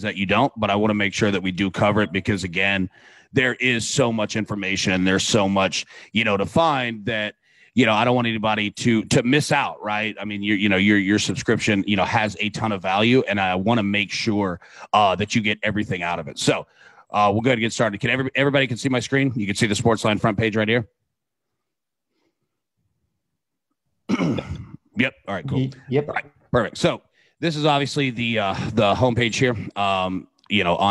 is that you don't, but I want to make sure that we do cover it because, again, there is so much information and there's so much, to find that, I don't want anybody to miss out. Right. I mean, your subscription, has a ton of value, and I want to make sure that you get everything out of it. So we'll go ahead and get started. Can everybody can see my screen? You can see the SportsLine front page right here. Yep. All right, cool. Yep. All right, perfect. So this is obviously the homepage here. On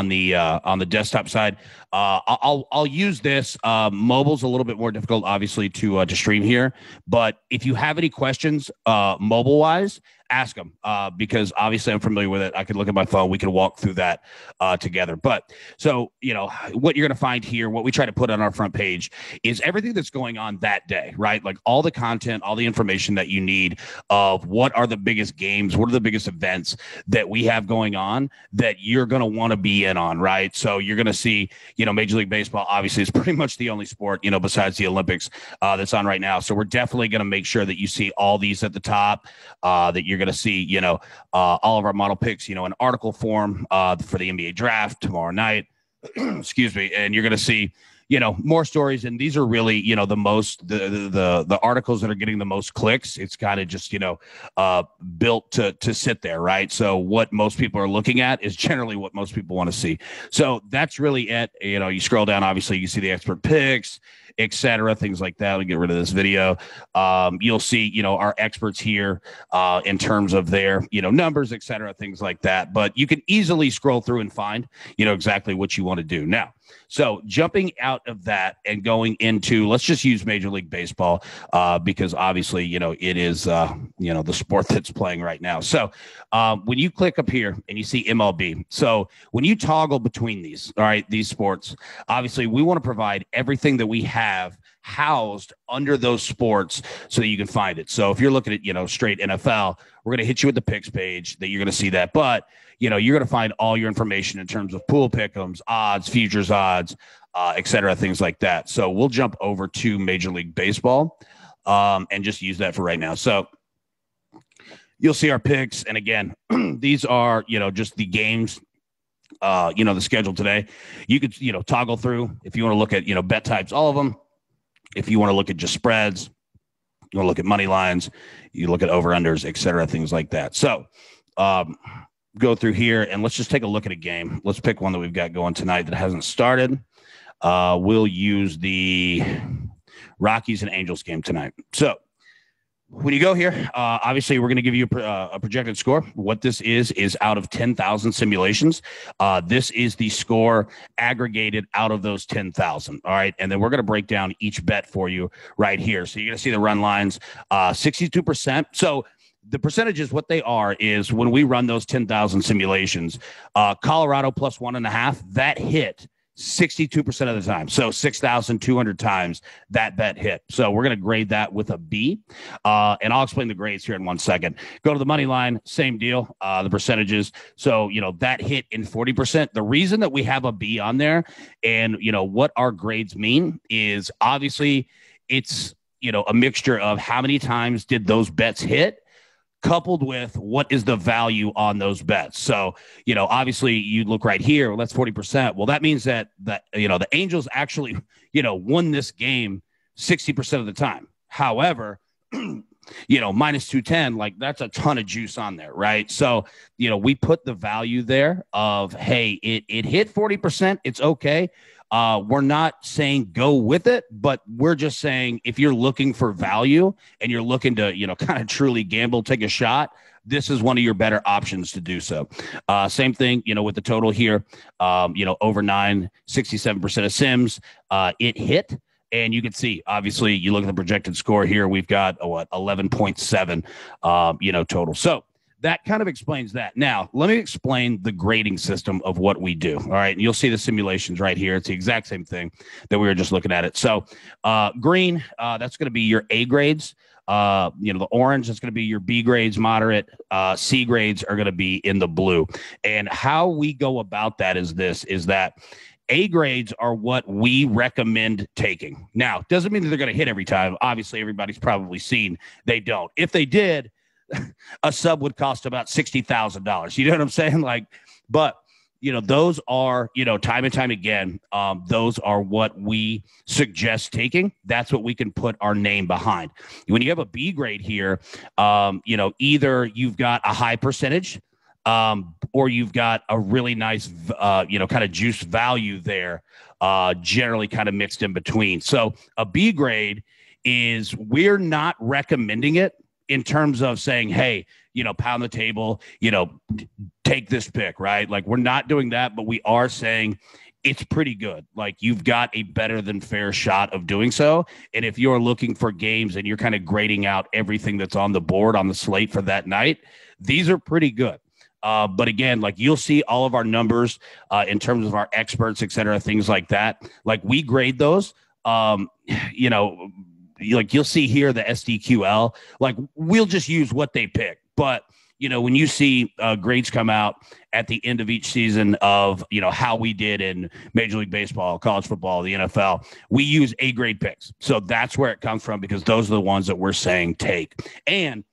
the desktop side, I'll use this. Mobile's a little bit more difficult, obviously, to stream here. But if you have any questions, mobile wise, ask them, because obviously I'm familiar with it. I could look at my phone. We could walk through that together. But so, what you're going to find here, what we try to put on our front page is everything that's going on that day, right? Like all the content, all the information that you need of what are the biggest games, what are the biggest events that we have going on that you're going to want to be in on, right? So you're going to see, Major League Baseball obviously is pretty much the only sport, besides the Olympics that's on right now. So we're definitely going to make sure that you see all these at the top, that you're going to see, all of our model picks, in article form for the NBA draft tomorrow night. Excuse me. And you're going to see, more stories. And these are really, the articles that are getting the most clicks. It's kind of just, built to sit there. Right. So what most people are looking at is generally what most people want to see. So that's really it. You scroll down, obviously you see the expert picks, etc., things like that. We get rid of this video. You'll see, our experts here in terms of their, numbers, etc., things like that. But you can easily scroll through and find, exactly what you want to do now. So jumping out of that and going into, let's just use Major League Baseball because obviously, it is, the sport that's playing right now. So when you click up here and you see MLB, so when you toggle between these, all right, these sports, obviously we want to provide everything that we have housed under those sports so that you can find it. So if you're looking at, straight NFL, we're going to hit you with the picks page that you're going to see that. But, you're going to find all your information in terms of pool pick'ems, odds, futures odds, etc., things like that. So we'll jump over to Major League Baseball and just use that for right now. So you'll see our picks. And again, these are, just the games. The schedule today. You could, toggle through if you want to look at, bet types, all of them. If you want to look at just spreads, you want to look at money lines, you look at over-unders, etc., things like that. So go through here, and let's just take a look at a game. Let's pick one that we've got going tonight that hasn't started. We'll use the Rockies and Angels game tonight. So when you go here, obviously, we're going to give you a projected score. What this is out of 10,000 simulations. This is the score aggregated out of those 10,000. All right. And then we're going to break down each bet for you right here. So you're going to see the run lines, 62%. So the percentages, what they are is when we run those 10,000 simulations, Colorado plus 1.5, that hit 62% of the time. So 6,200 times that bet hit. So we're going to grade that with a B. And I'll explain the grades here in 1 second. Go to the money line, same deal, the percentages. So, that hit in 40%. The reason that we have a B on there and, what our grades mean is obviously it's, a mixture of how many times did those bets hit, coupled with what is the value on those bets. So, obviously you look right here, well, that's 40%. Well, that means that, the Angels actually, won this game 60% of the time. However, minus 210, like that's a ton of juice on there, right? So, we put the value there of, hey, it hit 40%. It's okay. We're not saying go with it, but we're just saying if you're looking for value and you're looking to, kind of truly gamble, take a shot, this is one of your better options to do so. Same thing, with the total here, over 9, 67% of sims, it hit. And you can see, obviously, you look at the projected score here, we've got 11.7, total. So that kind of explains that. Now, let me explain the grading system of what we do. All right. And you'll see the simulations right here. It's the exact same thing that we were just looking at it. So green, that's going to be your A grades. The orange, that's going to be your B grades, moderate. C grades are going to be in the blue. And how we go about that is that A grades are what we recommend taking. Now, doesn't mean that they're going to hit every time. Obviously, everybody's probably seen they don't. If they did, a sub would cost about $60,000. You know what I'm saying? Like, but you know, those are, you know, time and time again, those are what we suggest taking. That's what we can put our name behind. When you have a B grade here, you know, either you've got a high percentage or you've got a really nice, you know, kind of juice value there, generally kind of mixed in between. So a B grade is, we're not recommending it in terms of saying, hey, you know, pound the table, you know, take this pick, right? Like, we're not doing that, but we are saying it's pretty good. Like, you've got a better than fair shot of doing so. And if you're looking for games and you're kind of grading out everything that's on the board, on the slate for that night, these are pretty good. But again, like, you'll see all of our numbers in terms of our experts, et cetera, things like that. Like, we grade those, you know, like you'll see here, the SDQL, like, we'll just use what they pick. But, you know, when you see grades come out at the end of each season of, you know, how we did in Major League Baseball, college football, the NFL, we use A grade picks. So that's where it comes from, because those are the ones that we're saying take. And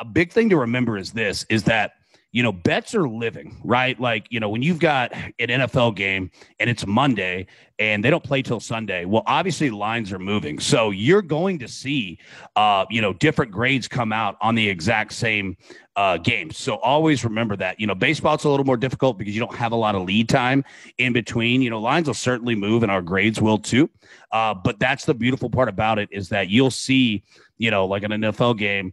a big thing to remember is this, is that, you know, bets are living, right? Like, you know, when you've got an NFL game and it's Monday and they don't play till Sunday, well, obviously lines are moving. So you're going to see, you know, different grades come out on the exact same game. So always remember that, you know, baseball, it's a little more difficult because you don't have a lot of lead time in between. You know, lines will certainly move and our grades will too. But that's the beautiful part about it, is that you'll see, you know, like an NFL game,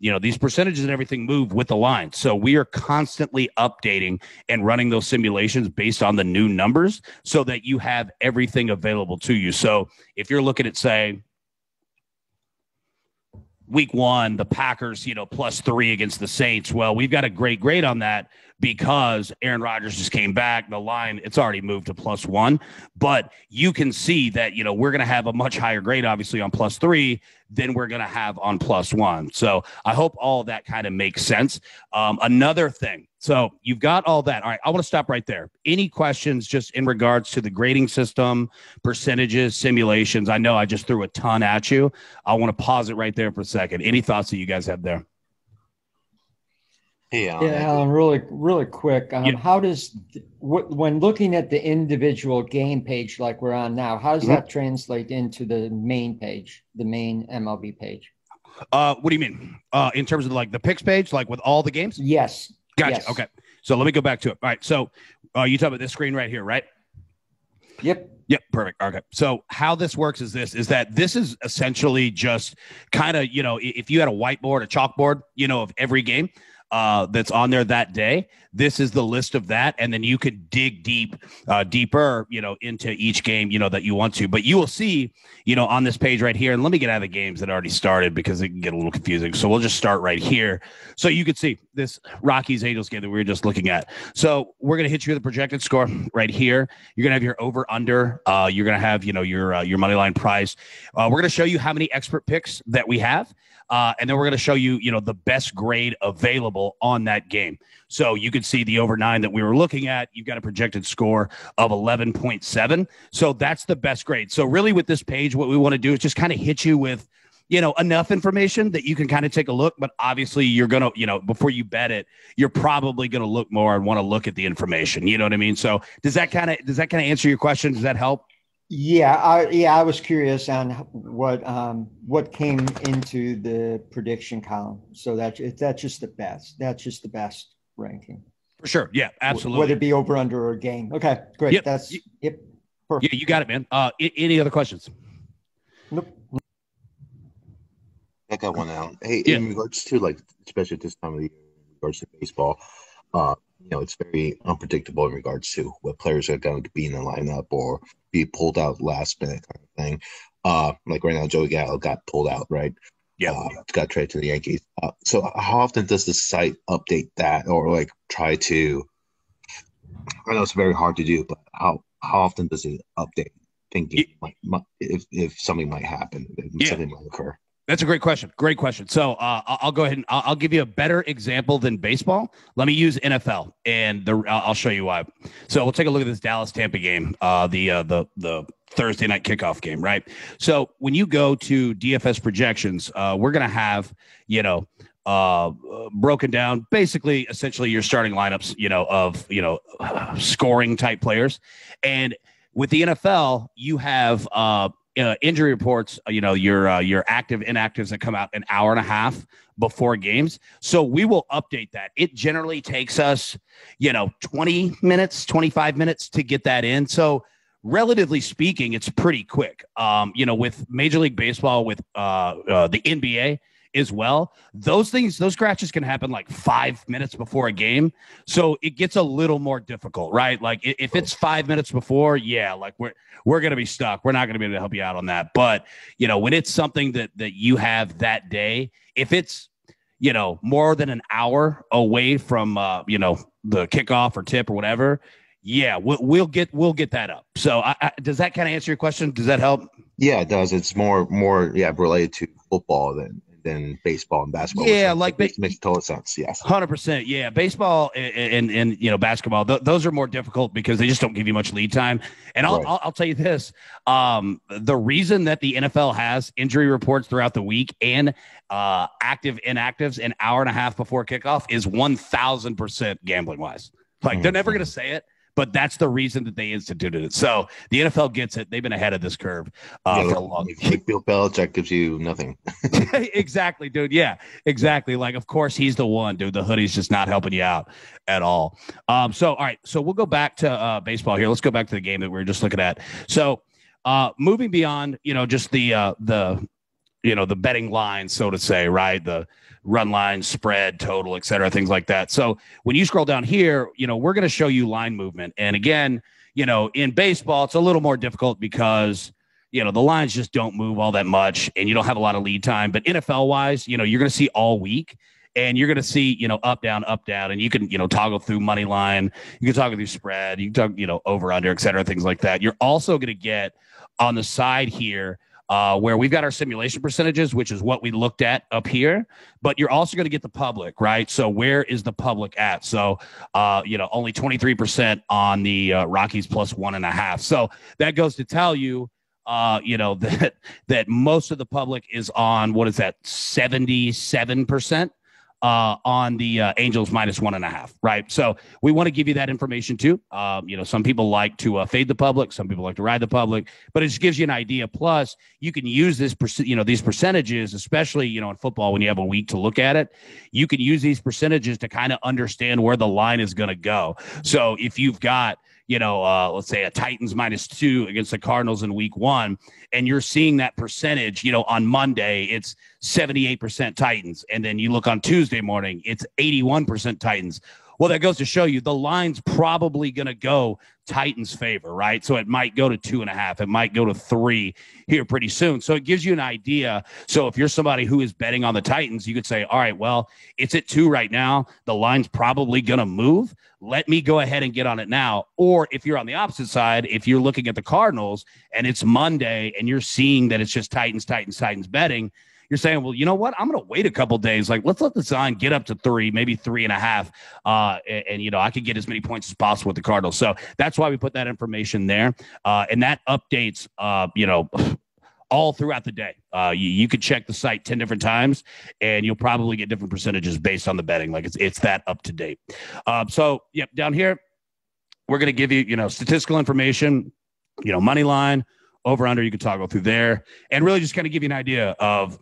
you know, these percentages and everything move with the line. So we are constantly updating and running those simulations based on the new numbers so that you have everything available to you. So if you're looking at, say, week one, the Packers, you know, +3 against the Saints. Well, we've got a great grade on that because Aaron Rodgers just came back. The line, it's already moved to +1, but you can see that, you know, we're going to have a much higher grade, obviously, on +3 than we're going to have on +1. So I hope all that kind of makes sense. Another thing. So you've got all that. All right, I want to stop right there. Any questions just in regards to the grading system, percentages, simulations? I know I just threw a ton at you. I want to pause it right there for a second. Any thoughts that you guys have there? Hey, Alan. Yeah, Alan, really quick. How does, when looking at the individual game page like we're on now, how does that translate into the main page, the main MLB page? What do you mean? In terms of like the picks page, like with all the games? Yes. Gotcha. Yes. Okay. So let me go back to it. All right. So you talk about this screen right here, right? Yep. Yep. Perfect. Okay. So how this works is this, is that this is essentially just kind of, you know, if you had a whiteboard, a chalkboard, you know, of every game that's on there that day, this is the list of that. And then you could dig deeper, you know, into each game, you know, that you want to, but you will see, you know, on this page right here, and let me get out of the games that already started because it can get a little confusing. So we'll just start right here. So you could see this Rockies Angels game that we were just looking at. So we're going to hit you with a projected score right here. You're going to have your over under, you're going to have, you know, your money line price. We're going to show you how many expert picks that we have. And then we're going to show you, you know, the best grade available on that game. So you could see the over 9 that we were looking at. You've got a projected score of 11.7. So that's the best grade. So really with this page, what we want to do is just kind of hit you with, you know, enough information that you can kind of take a look, but obviously you're going to, you know, before you bet it, you're probably going to look more and want to look at the information. You know what I mean? So does that kind of answer your question? Does that help? Yeah. I was curious on what came into the prediction column. So that's just the best ranking. For sure. Yeah, absolutely. Whether it be over, under, or game. Okay, great. Yep. That's perfect. Yeah, you got it, man. Any other questions? Nope. I got one out. Hey, yeah. In regards to, like, especially at this time of the year, in regards to baseball, you know, it's very unpredictable in regards to what players are going to be in the lineup or be pulled out last minute kind of thing. Like right now, Joey Gallo got pulled out, right? Yeah, got traded to the Yankees. So how often does the site update that, or like try to? I know it's very hard to do, but how often does it update thinking if something might happen, something might occur? That's a great question. Great question. So I'll go ahead and I'll give you a better example than baseball. Let me use NFL, and I'll show you why. So we'll take a look at this Dallas-Tampa game, the Thursday night kickoff game, right? So when you go to DFS projections, we're going to have, you know, broken down, basically, essentially your starting lineups, scoring type players. And with the NFL, you have injury reports, your active inactives that come out an hour and a half before games. So we will update that. It generally takes us, 20 minutes, 25 minutes to get that in. So relatively speaking, it's pretty quick. With Major League Baseball, with the NBA as well, those scratches can happen like 5 minutes before a game. So it gets a little more difficult, right? Like if it's 5 minutes before, we're going to be stuck. We're not going to be able to help you out on that. But, when it's something that you have that day, if it's, more than an hour away from, the kickoff or tip or whatever, we'll get that up. So does that kind of answer your question? Does that help? Yeah, it does. It's more related to football than baseball and basketball. Yeah, it makes total sense. Yes, 100%. Yeah, baseball and basketball. Those are more difficult because they just don't give you much lead time. And I'll tell you this: the reason that the NFL has injury reports throughout the week and active inactives an hour and a half before kickoff is 1,000% gambling wise. Like they're never going to say it, but that's the reason that they instituted it. So the NFL gets it. They've been ahead of this curve for a long time. Bill Belichick gives you nothing. Exactly, dude. Yeah, exactly. Like, of course, he's the one, dude. The hoodie's just not helping you out at all. All right. So we'll go back to baseball here. Let's go back to the game that we were just looking at. So moving beyond, just the betting line, so to say, right? The run line, spread, total, et cetera, things like that. So when you scroll down here, we're going to show you line movement. And again, in baseball, it's a little more difficult because, the lines just don't move all that much and you don't have a lot of lead time. But NFL wise, you're going to see all week and you're going to see, up, down, and you can, toggle through money line. You can toggle through spread, you can toggle, over, under, et cetera, things like that. You're also going to get on the side here, where we've got our simulation percentages, which is what we looked at up here, but you're also going to get the public, right? So where is the public at? So, only 23% on the Rockies plus 1.5. So that goes to tell you, that most of the public is on, 77%. On the Angels minus 1.5, right? So we want to give you that information too. Some people like to fade the public, some people like to ride the public, but it just gives you an idea. Plus, you can use this, these percentages, especially in football when you have a week to look at it. You can use these percentages to kind of understand where the line is going to go. So if you've got let's say a Titans minus 2 against the Cardinals in week 1, and you're seeing that percentage, on Monday, it's 78% Titans. And then you look on Tuesday morning, it's 81% Titans. Well, that goes to show you the line's probably going to go Titans favor, right? So it might go to 2.5. It might go to 3 here pretty soon. So it gives you an idea. So if you're somebody who is betting on the Titans, you could say, all right, well, it's at 2 right now. The line's probably going to move. Let me go ahead and get on it now. Or if you're on the opposite side, if you're looking at the Cardinals and it's Monday and you're seeing that it's just Titans betting, you're saying, well, you know what? I'm going to wait a couple days. Like, let's let the line get up to 3, maybe 3.5. I could get as many points as possible with the Cardinals. So that's why we put that information there. And that updates, all throughout the day. You could check the site 10 different times and you'll probably get different percentages based on the betting. Like it's that up to date. Down here, we're going to give you, statistical information, money line, over, under, you can toggle through there and really just kind of give you an idea of,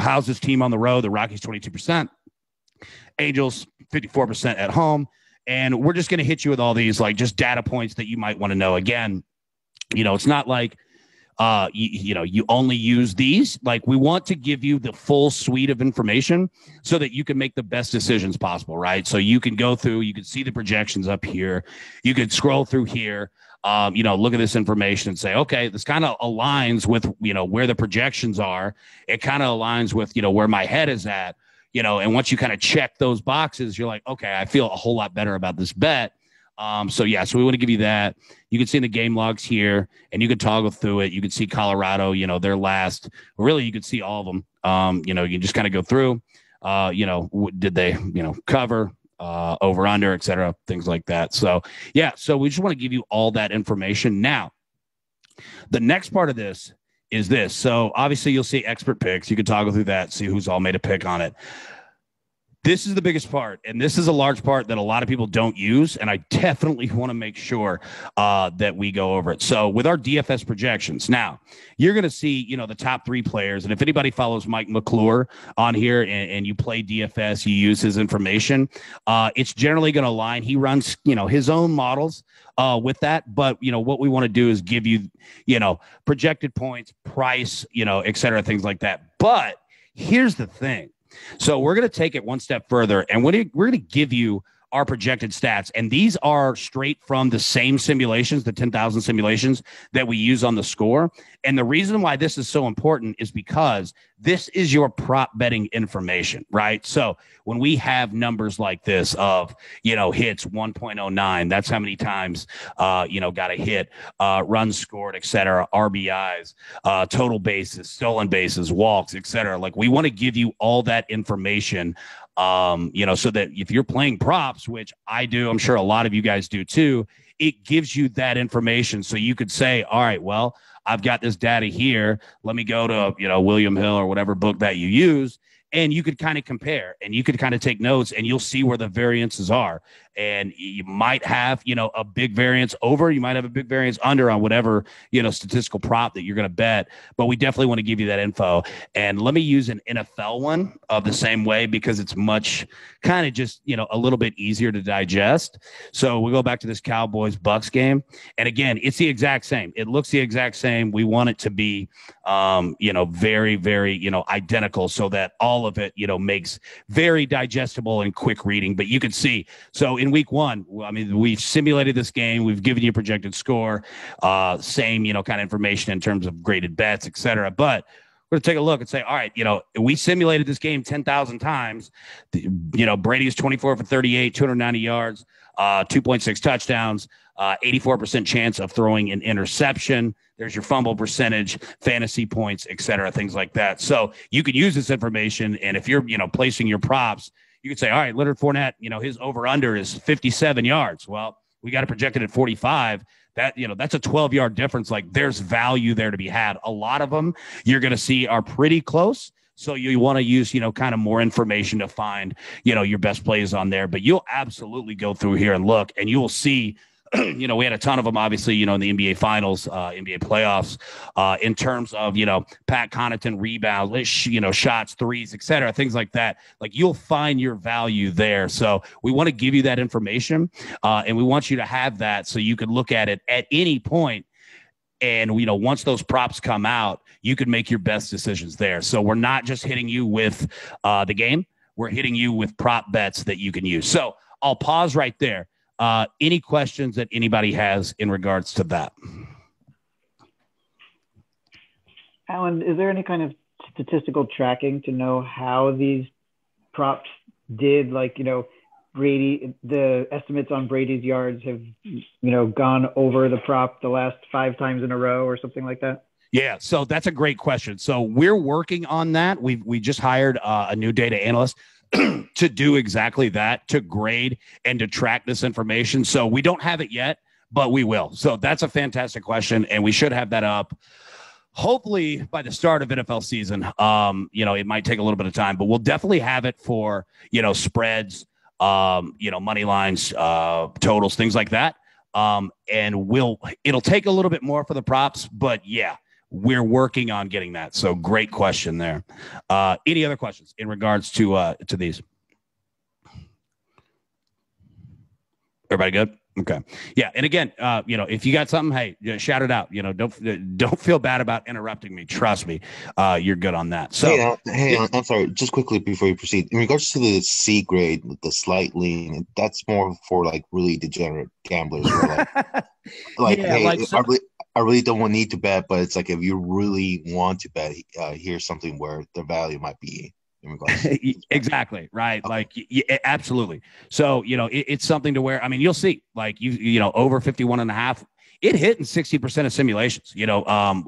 how's this team on the road? The Rockies, 22%, Angels, 54% at home. And we're just going to hit you with all these, like, just data points that you might want to know. Again, it's not like, you only use these. Like, we want to give you the full suite of information so that you can make the best decisions possible, right? So you can go through, you can see the projections up here. You could scroll through here. Look at this information and say, okay, this kind of aligns with, where the projections are. It kind of aligns with, where my head is at, and once you kind of check those boxes, you're like, okay, I feel a whole lot better about this bet. So we want to give you that. You can see in the game logs here and you can toggle through it. You can see Colorado, their last, really, you could see all of them. You just kind of go through, did they, cover, over, under, et cetera, things like that. So we just want to give you all that information. Now, the next part of this is this. So obviously you'll see expert picks. You can toggle through that, see who's all made a pick on it. This is the biggest part, and this is a large part that a lot of people don't use, and I definitely want to make sure that we go over it. So with our DFS projections, now you're going to see, you know, the top three players, and if anybody follows Mike McClure on here and you play DFS, you use his information, it's generally going to align. He runs, you know, his own models with that, but, you know, what we want to do is give you, you know, projected points, price, you know, et cetera, things like that. But here's the thing. So we're going to take it one step further, and we're going to give you our projected stats. And these are straight from the same simulations, the 10,000 simulations that we use on the score. And the reason why this is so important is because this is your prop betting information, right? So when we have numbers like this of, you know, hits 1.09, that's how many times, you know, got a hit, runs scored, et cetera, RBIs, total bases, stolen bases, walks, et cetera. Like, we want to give you all that information, you know, so that if you're playing props, which I do, I'm sure a lot of you guys do too, it gives you that information. So you could say, all right, well, I've got this data here. Let me go to, you know, William Hill or whatever book that you use. And you could kind of compare, and you could kind of take notes, and you'll see where the variances are. And you might have, you know, a big variance over, you might have a big variance under on whatever, you know, statistical prop that you're going to bet. But we definitely want to give you that info. And let me use an NFL one of the same way, because it's much kind of just, you know, a little bit easier to digest. So we go back to this Cowboys-Bucks game. And again, it's the exact same. It looks the exact same. We want it to be, you know, very, very, you know, identical, so that all of it, you know, makes very digestible and quick reading. But you can see, so in week one, I mean, we've simulated this game. We've given you a projected score, same, you know, kind of information in terms of graded bets, et cetera. But we're going to take a look and say, all right, you know, we simulated this game 10,000 times. You know, Brady was 24 for 38, 290 yards, 2.6 touchdowns, 84% chance of throwing an interception. There's your fumble percentage, fantasy points, et cetera, things like that. So you can use this information. And if you're, you know, placing your props, you could say, all right, Leonard Fournette, you know, his over-under is 57 yards. Well, we got it projected at 45. That, you know, that's a 12-yard difference. Like, there's value there to be had. A lot of them you're going to see are pretty close. So you want to use, you know, kind of more information to find, you know, your best plays on there. But you'll absolutely go through here and look, and you will see, you know, we had a ton of them, obviously, you know, in the NBA finals, NBA playoffs, in terms of, you know, Pat Connaughton rebounds, you know, shots, threes, et cetera, things like that. Like, you'll find your value there. So we want to give you that information, and we want you to have that so you can look at it at any point. And, you know, once those props come out, you can make your best decisions there. So we're not just hitting you with the game. We're hitting you with prop bets that you can use. So I'll pause right there. Any questions that anybody has in regards to that? Alan, is there any kind of statistical tracking to know how these props did? Like, you know, Brady, the estimates on Brady's yards have, you know, gone over the prop the last 5 times in a row or something like that? Yeah, so that's a great question. So we're working on that. We just hired a new data analyst to do exactly that, to grade and to track this information. So we don't have it yet, but we will. So that's a fantastic question, and we should have that up hopefully by the start of NFL season. You know, it might take a little bit of time, but we'll definitely have it for, you know, spreads, you know, money lines, totals, things like that. And it'll take a little bit more for the props, but yeah, we're working on getting that. So great question there. Any other questions in regards to these? Everybody good? Okay. Yeah. And again, you know, if you got something, hey, you know, shout it out. You know, don't feel bad about interrupting me. Trust me. You're good on that. So hey, I'm sorry, just quickly before you proceed, in regards to the C grade, the slight lean, that's more for like really degenerate gamblers. Like yeah, hey, like, I really don't need to bet, but it's like, if you really want to bet, here's something where the value might be. Exactly. Right. Okay. Like, yeah, absolutely. So, you know, it's something to where, I mean, you'll see, like, you know, over 51.5, it hit in 60% of simulations. You know,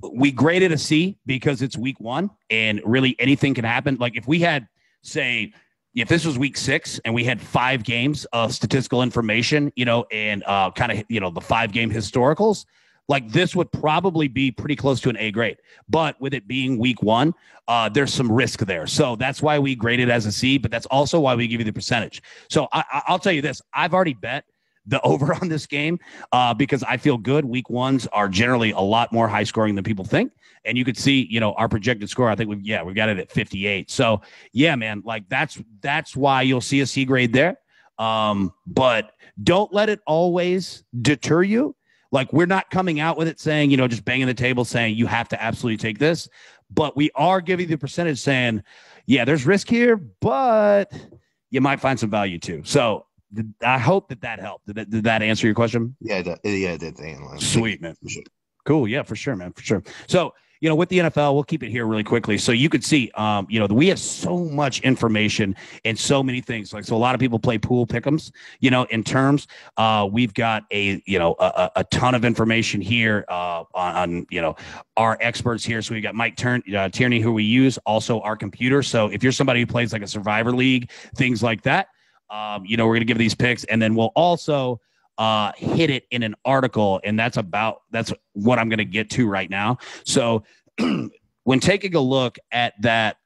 we graded a C because it's week one, and really anything can happen. Like, if we had, say, if this was week 6 and we had 5 games of statistical information, you know, and kind of, you know, the 5-game historicals, Like, this would probably be pretty close to an A grade, but with it being week one, there's some risk there. So that's why we grade it as a C, but that's also why we give you the percentage. So I'll tell you this. I've already bet the over on this game because I feel good. Week ones are generally a lot more high scoring than people think. And you could see, you know, our projected score, I think we've got it at 58. So yeah, man, like that's why you'll see a C grade there. But don't let it always deter you. Like, we're not coming out with it saying, you know, just banging the table saying you have to absolutely take this, but we are giving the percentage saying, yeah, there's risk here, but you might find some value too. So I hope that helped. Did that answer your question? Yeah, it did. Sweet, man. Sure. Cool. Yeah, for sure, man. For sure. So, you know, with the NFL, we'll keep it here really quickly. So you could see, you know, we have so much information and so many things. Like, so a lot of people play pool pick'ems, you know, in terms, we've got a ton of information here, on, you know, our experts here. So we've got Mike Tierney, who we use, also our computer. So if you're somebody who plays like a Survivor League, things like that, you know, we're going to give these picks, and then we'll also hit it in an article. And that's what I'm going to get to right now. So when taking a look at that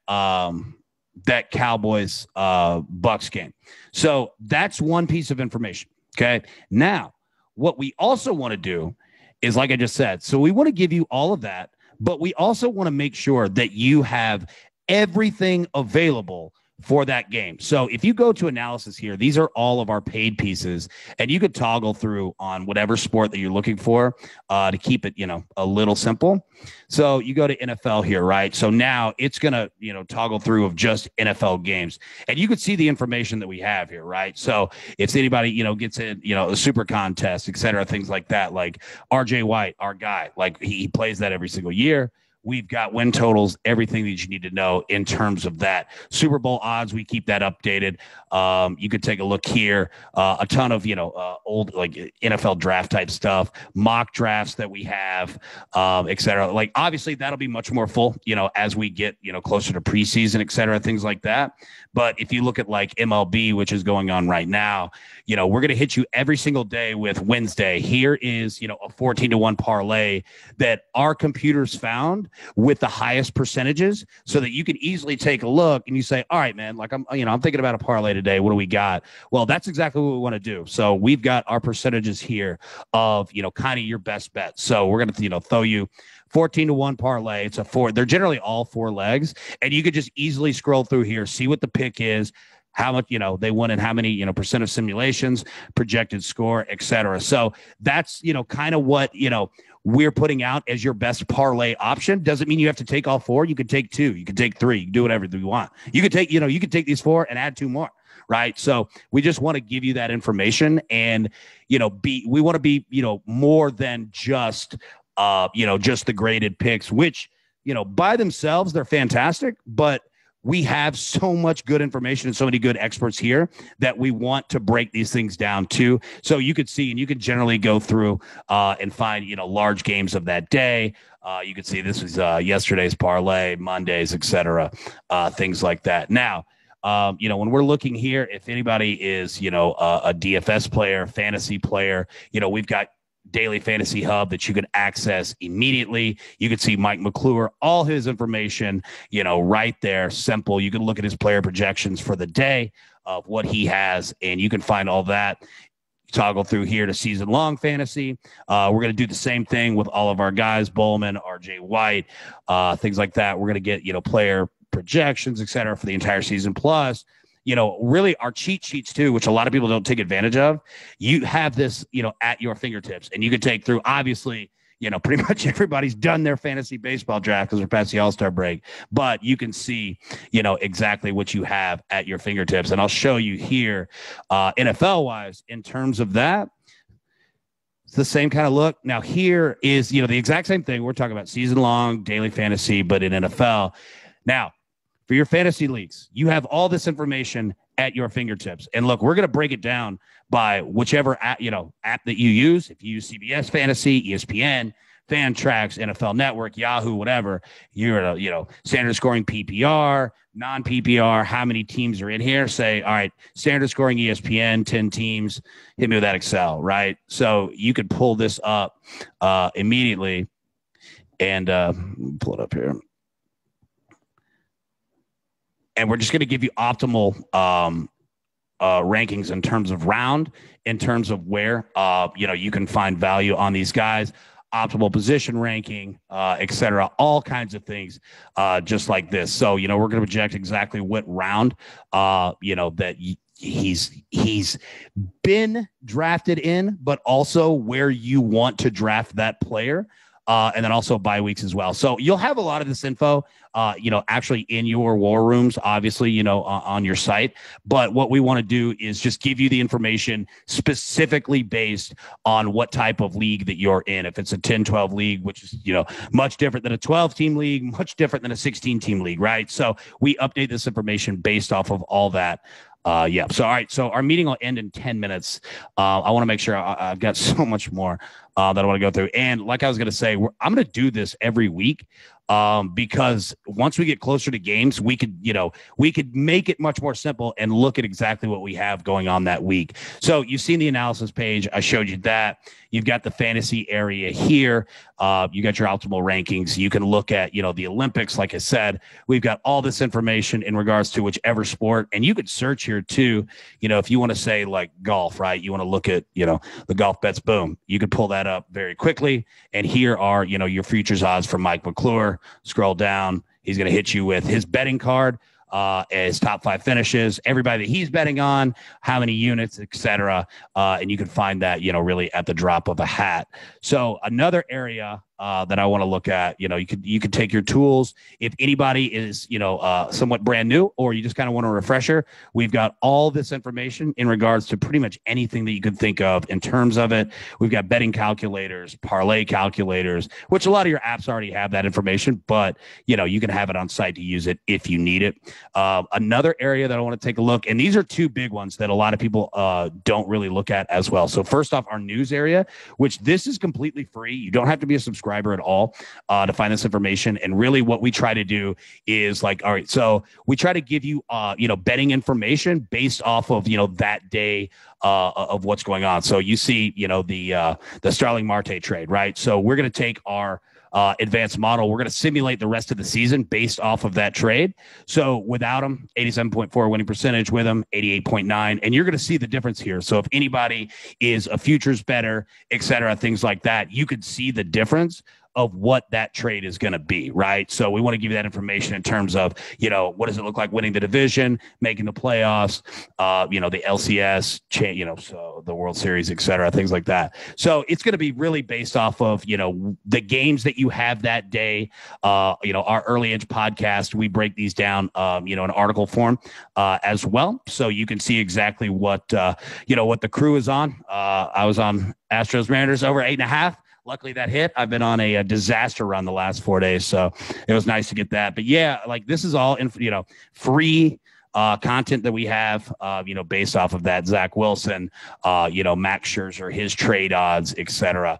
Cowboys Bucks game, so that's one piece of information. Okay. Now, what we also want to do is, like I just said, so we want to give you all of that, but we also want to make sure that you have everything available for that game. So if you go to analysis here, these are all of our paid pieces, and you could toggle through on whatever sport that you're looking for to keep it, you know, a little simple. So you go to NFL here, right? So now it's going to, you know, toggle through of just NFL games, and you could see the information that we have here, right? So if anybody, you know, gets in, you know, a super contest, etc., things like that, like RJ White, our guy, like he plays that every single year. We've got win totals, everything that you need to know in terms of that. Super Bowl odds, we keep that updated. You could take a look here. A ton of, you know, old like NFL draft type stuff, mock drafts that we have, et cetera. Like, obviously, that'll be much more full, you know, as we get, you know, closer to preseason, et cetera, things like that. But if you look at like MLB, which is going on right now, you know, we're going to hit you every single day with Wednesday. Here is, you know, a 14-to-1 parlay that our computers found with the highest percentages, so that you can easily take a look and you say, all right, man, like I'm thinking about a parlay today. What do we got? Well, that's exactly what we want to do. So we've got our percentages here of, you know, kind of your best bet. So we're going to, you know, throw you 14-to-1 parlay. It's a four. They're generally all four legs, and you could just easily scroll through here, see what the pick is, how much, you know, they won and how many, you know, percent of simulations, projected score, et cetera. So that's, you know, kind of what, you know, we're putting out as your best parlay option. Doesn't mean you have to take all four. You could take two, you could take three, you can do whatever you want. You could take, you know, you could take these four and add two more, right? So we just want to give you that information, and, you know, we want to be, you know, more than just, you know, just the graded picks, which, you know, by themselves, they're fantastic, but we have so much good information and so many good experts here that we want to break these things down too. So you could see, and you could generally go through and find, you know, large games of that day. You could see this was yesterday's parlay, Mondays, et cetera, things like that. Now, you know, when we're looking here, if anybody is, you know, a DFS player, fantasy player, you know, we've got Daily Fantasy Hub that you can access immediately. You can see Mike McClure, all his information, you know, right there, simple. You can look at his player projections for the day of what he has, and you can find all that. Toggle through here to season long fantasy. We're going to do the same thing with all of our guys, Bowman, RJ White, things like that. We're going to get, you know, player projections, et cetera, for the entire season. Plus, you know, really our cheat sheets too, which a lot of people don't take advantage of. You have this, you know, at your fingertips, and you can take through, obviously, you know, pretty much everybody's done their fantasy baseball draft because we're past the All-Star break, but you can see, you know, exactly what you have at your fingertips. And I'll show you here, NFL wise, in terms of that, it's the same kind of look. Now here is, you know, the exact same thing. We're talking about season long daily fantasy, but in NFL now. For your fantasy leagues, you have all this information at your fingertips. And look, we're going to break it down by whichever app, you know, app that you use. If you use CBS Fantasy, ESPN, Fantrax, NFL Network, Yahoo, whatever, you're, you know, standard scoring PPR, non-PPR, how many teams are in here, say, all right, standard scoring ESPN, 10 teams, hit me with that Excel, right? So you could pull this up immediately and pull it up here. And we're just going to give you optimal rankings in terms of round, in terms of where, you can find value on these guys, optimal position ranking, et cetera, all kinds of things just like this. So, we're going to project exactly what round, that he's been drafted in, but also where you want to draft that player. And then also bye weeks as well. So you'll have a lot of this info, actually in your war rooms, obviously, on your site. But what we want to do is just give you the information specifically based on what type of league that you're in. If it's a 10-12 league, which is, much different than a 12-team league, much different than a 16-team league, right? So we update this information based off of all that. Yeah. So, all right. So our meeting will end in 10 minutes. I want to make sure I've got so much more that I want to go through. And like I was going to say, I'm going to do this every week because once we get closer to games, we could make it much more simple and look at exactly what we have going on that week. So you've seen the analysis page. I showed you that. You've got the fantasy area here. You got your optimal rankings. You can look at, the Olympics. Like I said, we've got all this information in regards to whichever sport, and you could search here too. If you want to say like golf, right? You want to look at, the golf bets, boom, you could pull that up very quickly. And here are, your futures odds from Mike McClure. Scroll down. He's going to hit you with his betting card, his top 5 finishes, everybody that he's betting on, how many units, et cetera. And you can find that, really at the drop of a hat. So another area that I want to look at, you could take your tools. If anybody is, somewhat brand new, or you just kind of want a refresher, we've got all this information in regards to pretty much anything that you could think of in terms of it. We've got betting calculators, parlay calculators, which a lot of your apps already have that information, but you can have it on site to use it if you need it. Another area that I want to take a look, and these are 2 big ones that a lot of people don't really look at as well. So first off, our news area, which this is completely free. You don't have to be a subscriber at all to find this information. And really what we try to do is like, all right, so we try to give you, betting information based off of, that day of what's going on. So you see, the Starling Marte trade, right? So we're going to take our advanced model. We're going to simulate the rest of the season based off of that trade. So without him, 87.4 winning percentage, with him, 88.9. And you're going to see the difference here. So if anybody is a futures better, et cetera, things like that, you could see the difference of what that trade is going to be, right? So we want to give you that information in terms of, what does it look like winning the division, making the playoffs, the LCS, so the World Series, et cetera, things like that. So it's going to be really based off of, the games that you have that day. Our Early Edge podcast, we break these down, in article form as well. So you can see exactly what the crew is on. I was on Astros Mariners over 8.5. Luckily that hit. I've been on a disaster run the last 4 days, so it was nice to get that. But yeah, like this is all, free content that we have, based off of that. Zach Wilson, Max Scherzer, his trade odds, et cetera,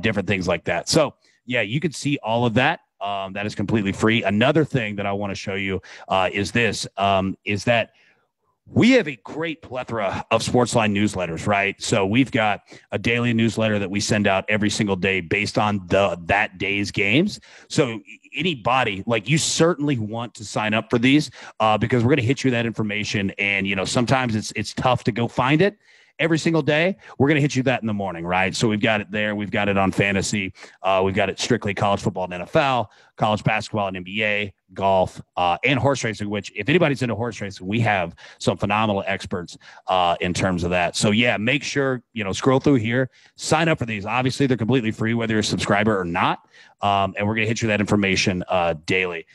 different things like that. So yeah, you could see all of that. That is completely free. Another thing that I want to show you is this, is that we have a great plethora of SportsLine newsletters, right? So we've got a daily newsletter that we send out every single day based on that day's games. So anybody, like, you certainly want to sign up for these because we're going to hit you that information. And, sometimes it's tough to go find it every single day. We're going to hit you that in the morning, right? So we've got it there. We've got it on fantasy. We've got it strictly college football and NFL, college basketball and NBA, golf, and horse racing, which if anybody's into horse racing, we have some phenomenal experts in terms of that. So yeah, make sure, scroll through here, sign up for these. Obviously they're completely free, whether you're a subscriber or not. And we're going to hit you that information daily.